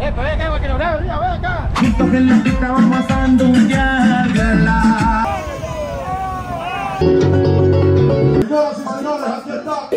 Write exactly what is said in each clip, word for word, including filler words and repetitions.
Eh, pues venga, güey, que no veo, mira, ven acá. Visto que la pista vamos a sandunguear, ¿verdad? Señoras y señores, aquí está.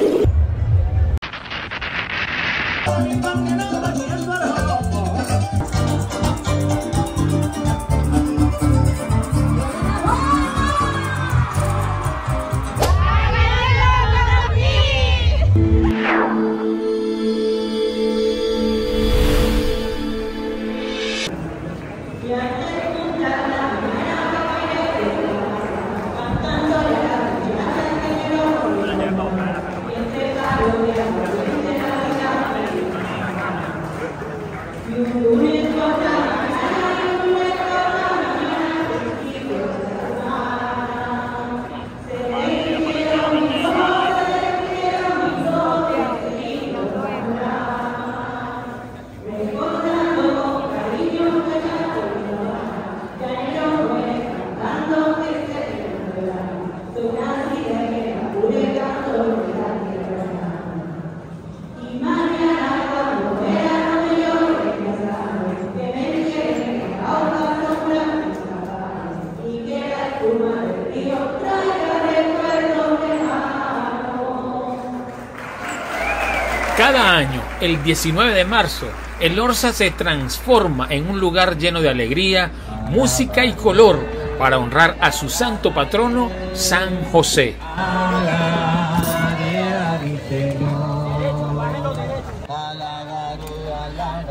Cada año, el diecinueve de marzo, Elorza se transforma en un lugar lleno de alegría, música y color para honrar a su santo patrono, San José.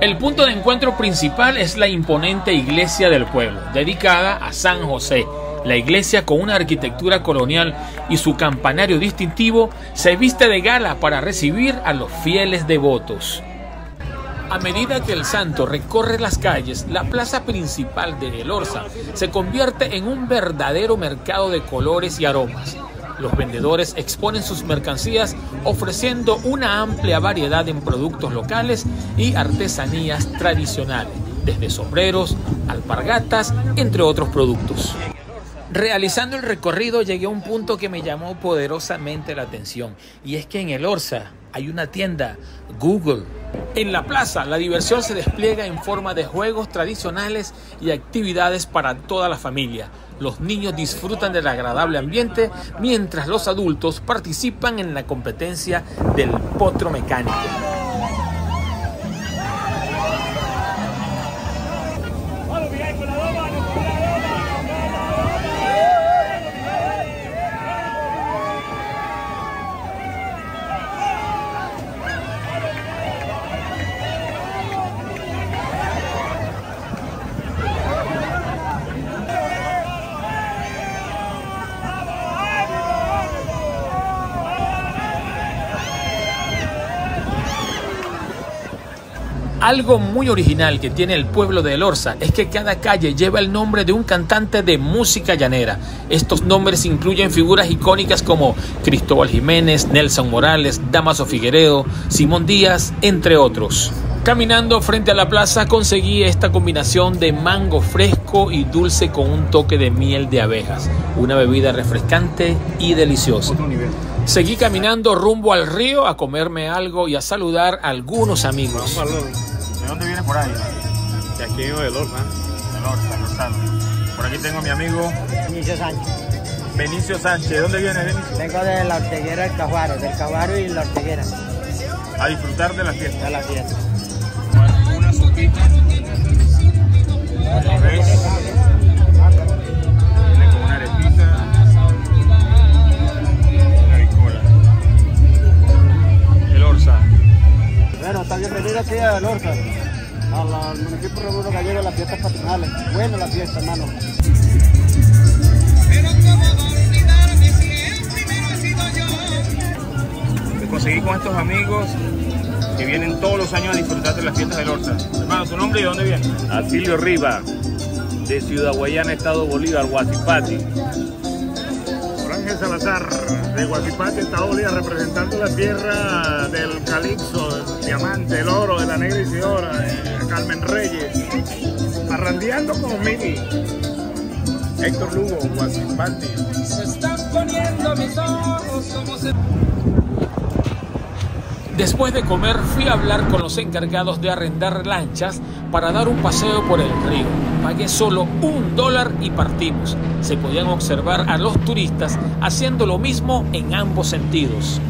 El punto de encuentro principal es la imponente iglesia del pueblo, dedicada a San José. La iglesia, con una arquitectura colonial y su campanario distintivo, se viste de gala para recibir a los fieles devotos. A medida que el santo recorre las calles, la plaza principal de Elorza se convierte en un verdadero mercado de colores y aromas. Los vendedores exponen sus mercancías ofreciendo una amplia variedad en productos locales y artesanías tradicionales, desde sombreros, alpargatas, entre otros productos. Realizando el recorrido llegué a un punto que me llamó poderosamente la atención, y es que en Elorza hay una tienda Google. En la plaza la diversión se despliega en forma de juegos tradicionales y actividades para toda la familia. Los niños disfrutan del agradable ambiente mientras los adultos participan en la competencia del potro mecánico. Algo muy original que tiene el pueblo de Elorza es que cada calle lleva el nombre de un cantante de música llanera. Estos nombres incluyen figuras icónicas como Cristóbal Jiménez, Nelson Morales, Damaso Figueredo, Simón Díaz, entre otros. Caminando frente a la plaza conseguí esta combinación de mango fresco y dulce con un toque de miel de abejas, una bebida refrescante y deliciosa. Seguí caminando rumbo al río a comerme algo y a saludar a algunos amigos. ¿De dónde vienes por ahí? De aquí vengo de Elorza. De Elorza, Rosal. Por aquí tengo a mi amigo... Benicio Sánchez. Benicio Sánchez. ¿De dónde vienes, Benicio? Vengo de la Orteguera del Cajuaro, del Cajuaro y la Orteguera. A disfrutar de la fiesta. De la fiesta. Una sopita. Otra vez. Viene con una arepita. Una bicola. Elorza. Bueno, está bienvenido aquí a Elorza, al municipio Robuno Gallego, a las fiestas patronales. Bueno, la fiesta, hermano. Pero cómo olvidarme si el primero he sido yo. Me conseguí con estos amigos que vienen todos los años a disfrutar de las fiestas de Elorza. Hermano, ¿tu nombre y de dónde vienes? Atilio Riva, de Ciudad Guayana, Estado Bolívar, Guasipati. Jorge Salazar, de Guasipati, Estado Bolívar, representando la tierra del Calixto, el diamante, el oro, de la negra Isidora, de Carmen Reyes. Parrandeando con Osmil, Héctor Lugo, Guasipati. Se están poniendo mis ojos, somos el... Después de comer fui a hablar con los encargados de arrendar lanchas para dar un paseo por el río. Pagué solo un dólar y partimos. Se podían observar a los turistas haciendo lo mismo en ambos sentidos.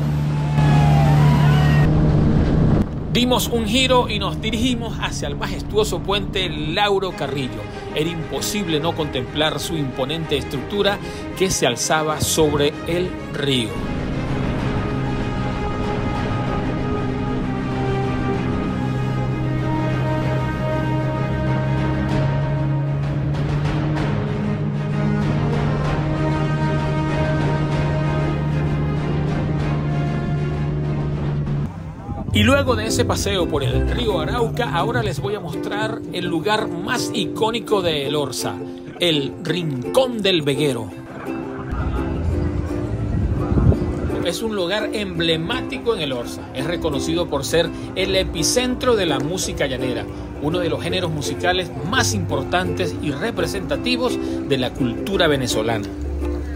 Dimos un giro y nos dirigimos hacia el majestuoso puente Lauro Carrillo. Era imposible no contemplar su imponente estructura que se alzaba sobre el río. Y luego de ese paseo por el río Arauca, ahora les voy a mostrar el lugar más icónico de Elorza, el Rincón del Veguero. Es un lugar emblemático en Elorza. Es reconocido por ser el epicentro de la música llanera, uno de los géneros musicales más importantes y representativos de la cultura venezolana.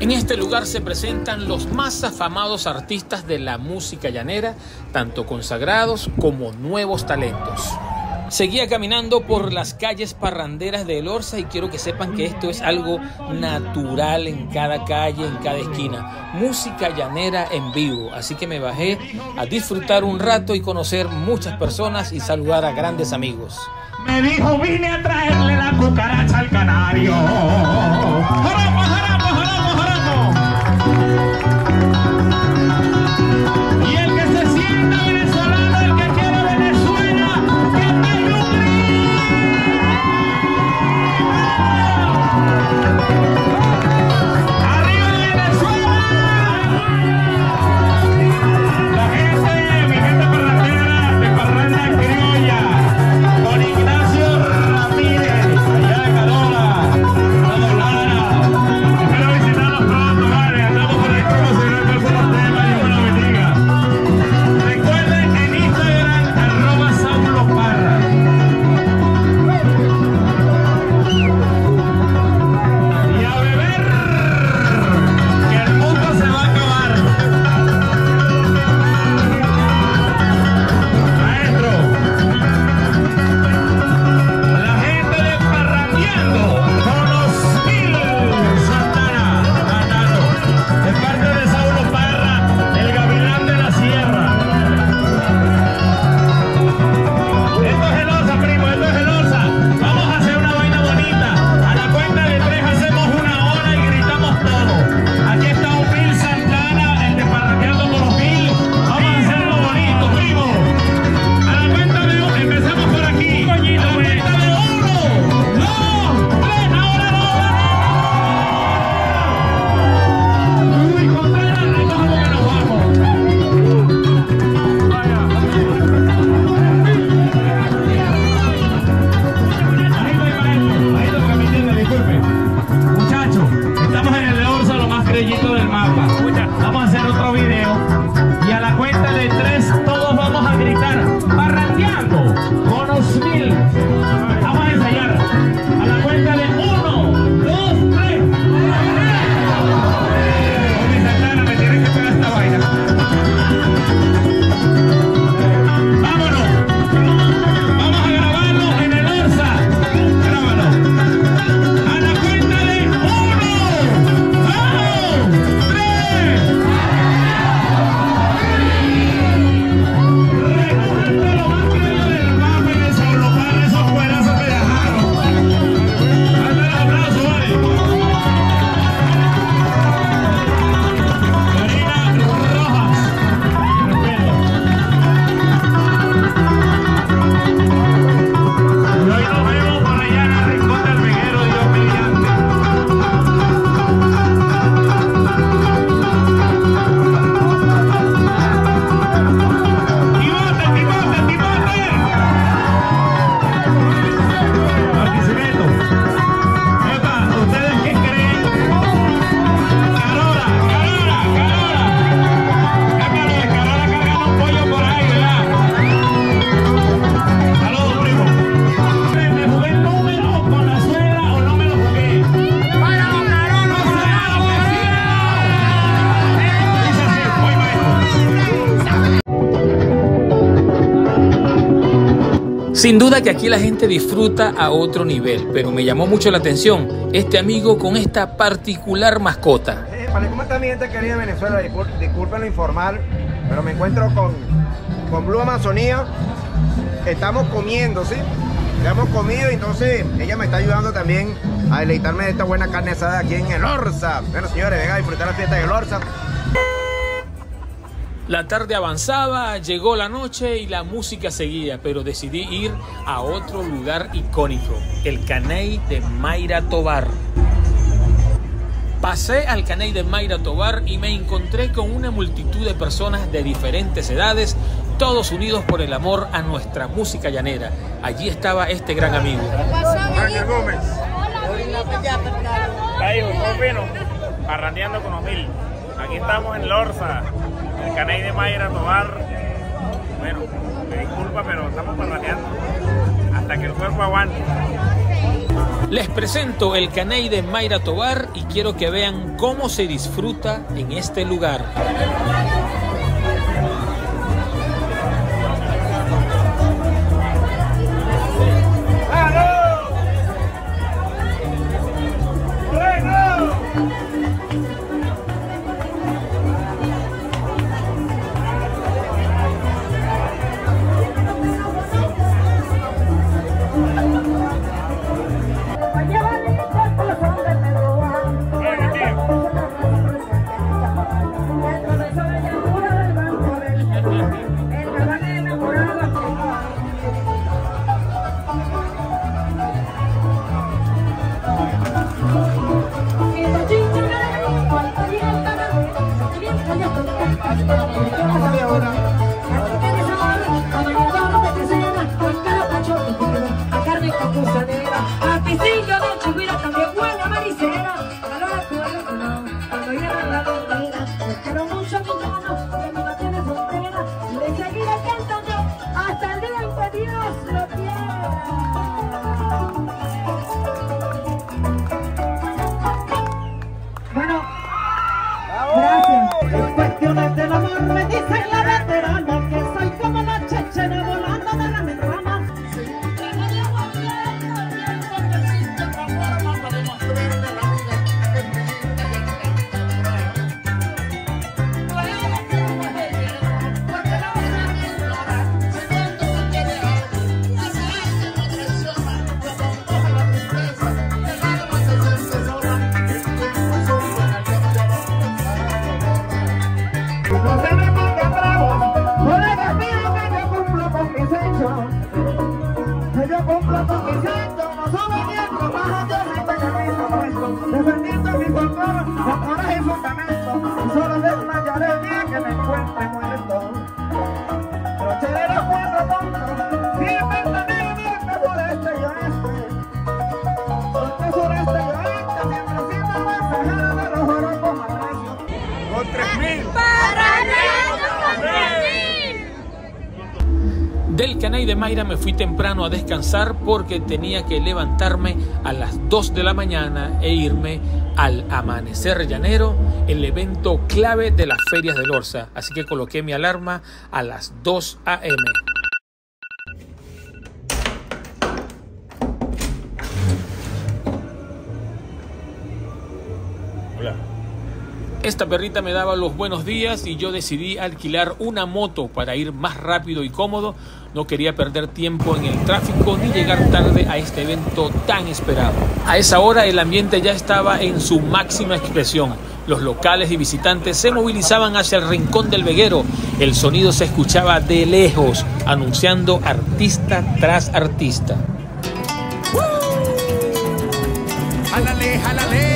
En este lugar se presentan los más afamados artistas de la música llanera, tanto consagrados como nuevos talentos. Seguía caminando por las calles parranderas de Elorza y quiero que sepan que esto es algo natural en cada calle, en cada esquina. Música llanera en vivo, así que me bajé a disfrutar un rato y conocer muchas personas y saludar a grandes amigos. Me dijo, vine a traerle la cucaracha al canario. ¡Jaramos, jaramos, jaramos! Y el que se sienta venezolano, el que quiere Venezuela, que tenga un grito. ¡Arriba Venezuela! La gente, mi gente parrandera, de parranda criolla, con Ignacio Ramírez, allá en Gaduca, a Dolara. Sin duda que aquí la gente disfruta a otro nivel, pero me llamó mucho la atención este amigo con esta particular mascota. Eh, vale, ¿cómo está mi gente querida de Venezuela? Disculpen lo informal, pero me encuentro con, con Blue Amazonía. Estamos comiendo, ¿sí? Ya hemos comido, entonces ella me está ayudando también a deleitarme de esta buena carne asada aquí en Elorza. Bueno, señores, vengan a disfrutar la fiesta de Elorza. La tarde avanzaba, llegó la noche y la música seguía, pero decidí ir a otro lugar icónico, el caney de Mayra Tobar. Pasé al caney de Mayra Tobar y me encontré con una multitud de personas de diferentes edades, todos unidos por el amor a nuestra música llanera. Allí estaba este gran amigo. Ángel Gómez. Parrandeando con Osmil. Aquí estamos en Elorza. El caney de Mayra Tobar. Bueno, me disculpa, pero estamos parrandeando hasta que el cuerpo aguante. Les presento el caney de Mayra Tobar y quiero que vean cómo se disfruta en este lugar. Del caney de Mayra me fui temprano a descansar porque tenía que levantarme a las dos de la mañana e irme al amanecer llanero, el evento clave de las ferias de Elorza. Así que coloqué mi alarma a las dos a eme Hola. Esta perrita me daba los buenos días y yo decidí alquilar una moto para ir más rápido y cómodo. No quería perder tiempo en el tráfico ni llegar tarde a este evento tan esperado. A esa hora el ambiente ya estaba en su máxima expresión. Los locales y visitantes se movilizaban hacia el Rincón del Veguero. El sonido se escuchaba de lejos, anunciando artista tras artista. ¡Jálale, jálale!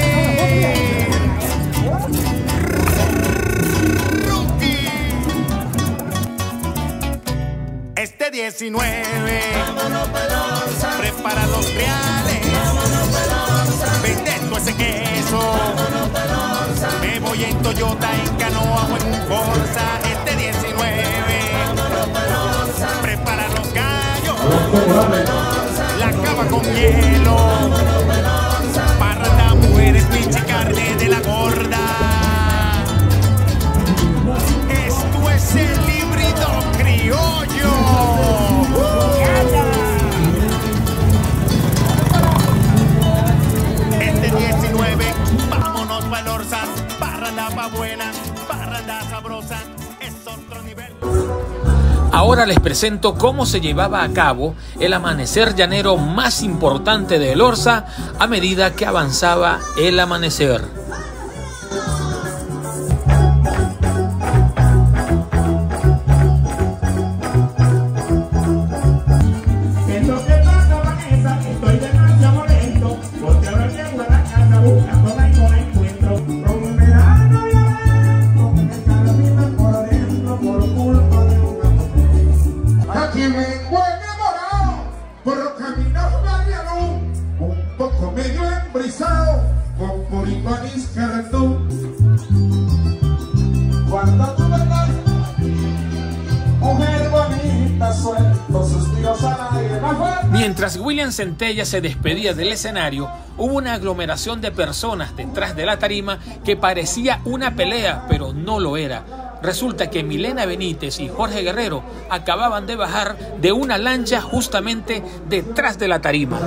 Este diecinueve, vámonos pa' Elorza, prepara los reales, vámonos pa' Elorza, vende todo ese queso, vámonos pa' Elorza, me voy en Toyota, en canoa o en un Forza. Este diecinueve, vámonos pa' Elorza, prepara los gallos, vámonos pa' Elorza, la cava con hielo, vámonos pa' Elorza, parranda, mujeres, pinche carne de la gorda. Esto es el librito criollo. ¡Uh! Ahora les presento cómo se llevaba a cabo el amanecer llanero más importante de Elorza a medida que avanzaba el amanecer. Mientras William Centella se despedía del escenario, hubo una aglomeración de personas detrás de la tarima que parecía una pelea, pero no lo era. Resulta que Milena Benítez y Jorge Guerrero acababan de bajar de una lancha justamente detrás de la tarima.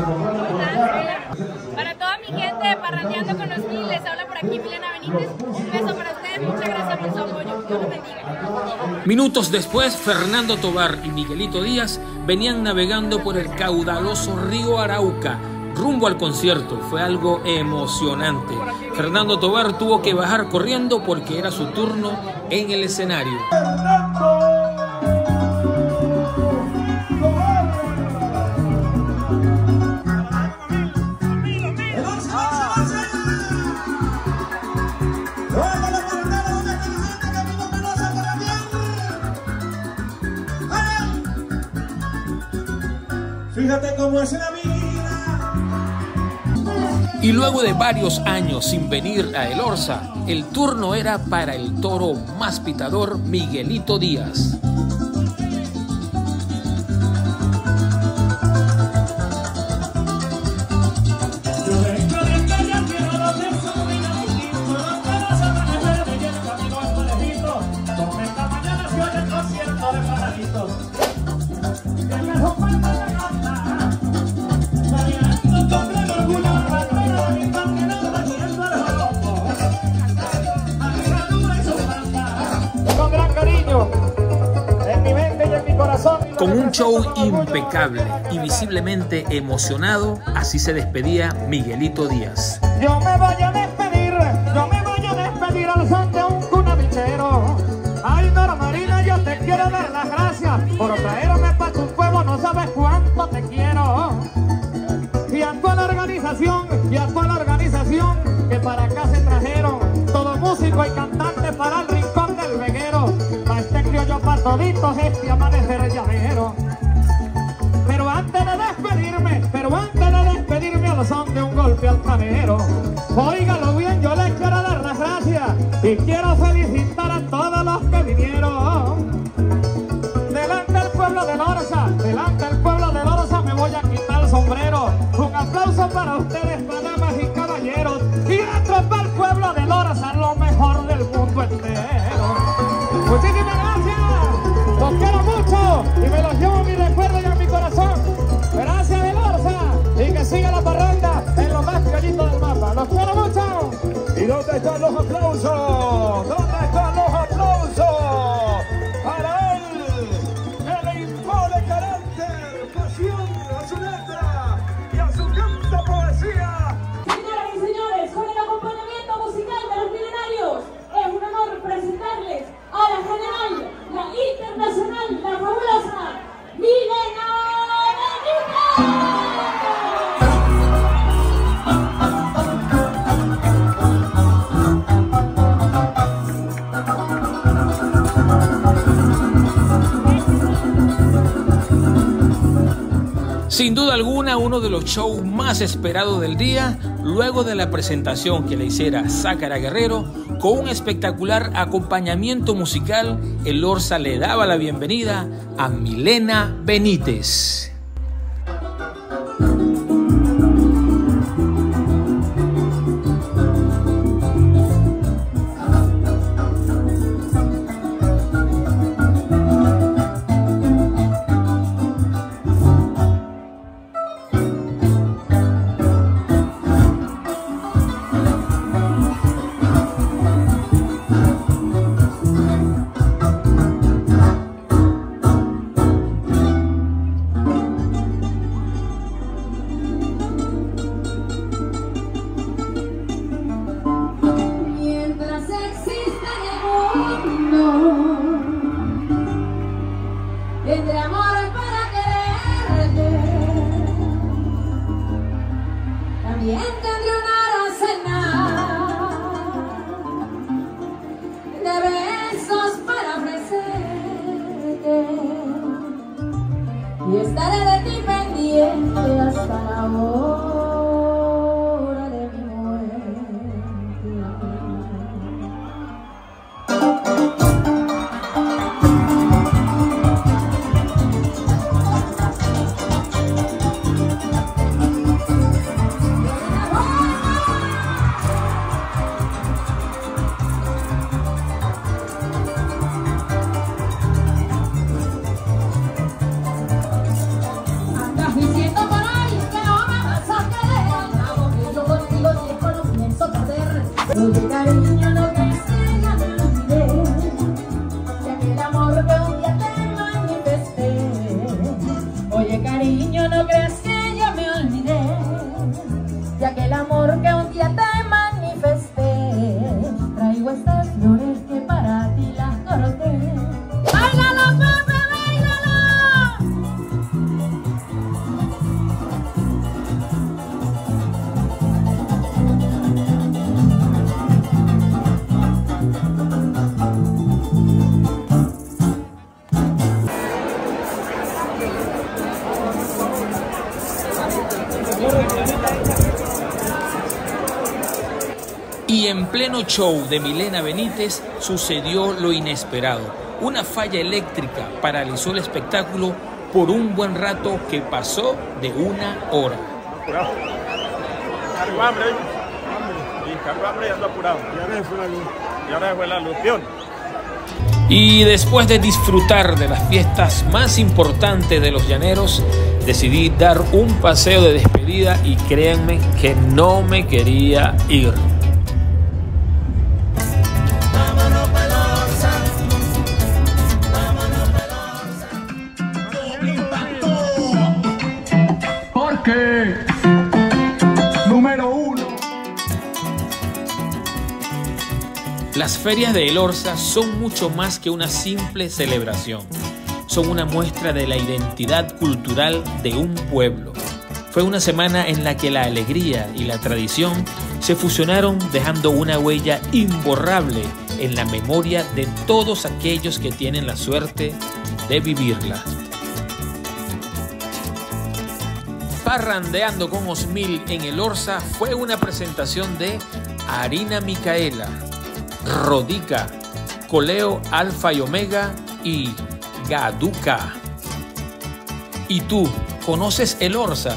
Para toda mi gente de Parrandeando con Osmil, les habla por aquí Milena Benítez. Un beso para ustedes, muchas gracias por su apoyo. Dios los bendiga. Minutos después, Fernando Tobar y Miguelito Díaz venían navegando por el caudaloso río Arauca, rumbo al concierto. Fue algo emocionante. Fernando Tobar tuvo que bajar corriendo porque era su turno en el escenario. Y luego de varios años sin venir a Elorza, el turno era para el toro más pitador, Miguelito Díaz. Con un show impecable y visiblemente emocionado, así se despedía Miguelito Díaz. Yo me voy a despedir, yo me voy a despedir al son de un cunavichero. Ay, Norma Marina, yo te quiero dar las gracias por traerme para tu pueblo, no sabes cuánto te quiero. Y a toda la organización, y a toda la organización que para acá se trajeron, todo músico y cantante para el Rincón del Veguero. Para este criollo, para toditos, este amanecer llanero. Pero antes de despedirme, pero antes de despedirme al son de un golpe altanero, óigalo bien, yo les quiero dar las gracias y quiero felicitar a todos los que vinieron. Delante del pueblo de Elorza, delante del pueblo de Elorza me voy a quitar el sombrero. Un aplauso para ustedes, damas y caballeros, y a tropa el pueblo de Elorza, lo mejor del mundo entero. Muchísimas gracias, los quiero mucho y me los llevo a mi recuerdo y a mi corazón. Gracias, Elorza, y que siga la parranda en lo más callito del mapa. Los quiero mucho. ¿Y dónde están los aplausos? ¿Dónde están los aplausos? Para él, que le impone carácter, pasión a su letra y a su canta poesía. Señoras y señores, con el acompañamiento musical de los milenarios, es un honor presentarles a la general, la internacional, la fabulosa Milena Benítez. Sin duda alguna, uno de los shows más esperados del día, luego de la presentación que le hiciera Zácara Guerrero. Con un espectacular acompañamiento musical, Elorza le daba la bienvenida a Milena Benítez. Y en pleno show de Milena Benítez sucedió lo inesperado. Una falla eléctrica paralizó el espectáculo por un buen rato que pasó de una hora. Cargo hambre, y cargo hambre ya está apurado. Y ahora se fue la luz. Y ahora se fue la luz. Y después de disfrutar de las fiestas más importantes de los llaneros, decidí dar un paseo de despedida y créanme que no me quería ir. Las ferias de Elorza son mucho más que una simple celebración. Son una muestra de la identidad cultural de un pueblo. Fue una semana en la que la alegría y la tradición se fusionaron dejando una huella imborrable en la memoria de todos aquellos que tienen la suerte de vivirla. Parrandeando con Osmil en Elorza fue una presentación de Harina Micaela, Rodica, Coleo, Alfa y Omega y Gaduca. ¿Y tú conoces Elorza?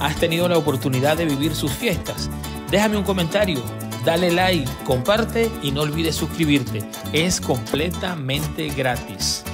¿Has tenido la oportunidad de vivir sus fiestas? Déjame un comentario, dale like, comparte y no olvides suscribirte. Es completamente gratis.